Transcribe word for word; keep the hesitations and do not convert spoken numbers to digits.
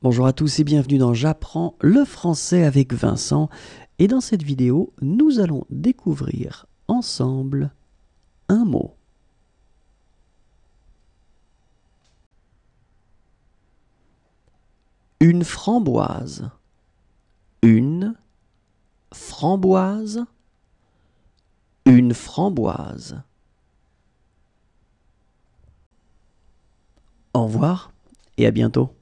Bonjour à tous et bienvenue dans J'apprends le français avec Vincent. Et dans cette vidéo, nous allons découvrir ensemble un mot. Une framboise. Une framboise. Une framboise. Au revoir et à bientôt.